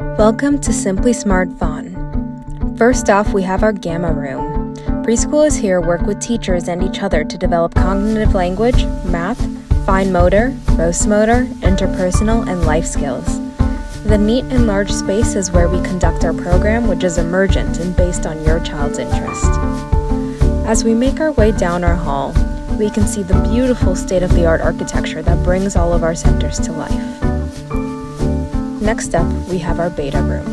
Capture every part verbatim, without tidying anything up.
Welcome to Simply Smart Fun. First off, we have our Gamma Room. Preschoolers here work with teachers and each other to develop cognitive language, math, fine motor, gross motor, interpersonal, and life skills. The neat and large space is where we conduct our program, which is emergent and based on your child's interest. As we make our way down our hall, we can see the beautiful state-of-the-art architecture that brings all of our centers to life. Next up, we have our Beta Room.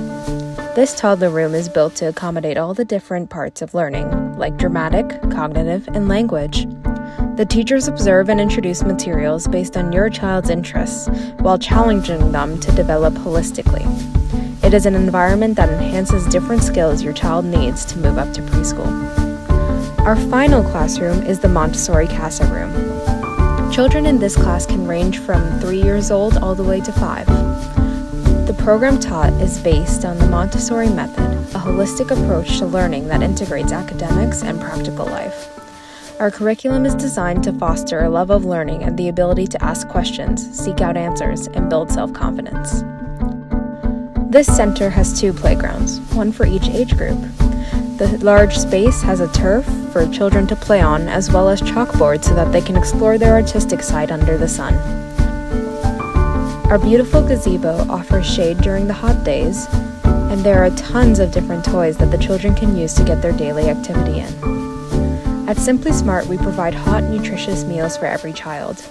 This toddler room is built to accommodate all the different parts of learning, like dramatic, cognitive, and language. The teachers observe and introduce materials based on your child's interests while challenging them to develop holistically. It is an environment that enhances different skills your child needs to move up to preschool. Our final classroom is the Montessori Casa Room. Children in this class can range from three years old all the way to five. The program taught is based on the Montessori method, a holistic approach to learning that integrates academics and practical life. Our curriculum is designed to foster a love of learning and the ability to ask questions, seek out answers, and build self-confidence. This center has two playgrounds, one for each age group. The large space has a turf for children to play on, as well as chalkboards so that they can explore their artistic side under the sun. Our beautiful gazebo offers shade during the hot days, and there are tons of different toys that the children can use to get their daily activity in. At Simply Smart, we provide hot, nutritious meals for every child.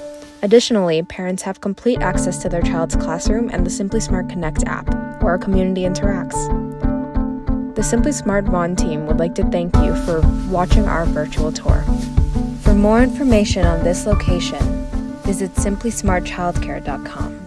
Additionally, parents have complete access to their child's classroom and the Simply Smart Connect app, where our community interacts. The Simply Smart Vaughan team would like to thank you for watching our virtual tour. For more information on this location, visit simply smart childcare dot com.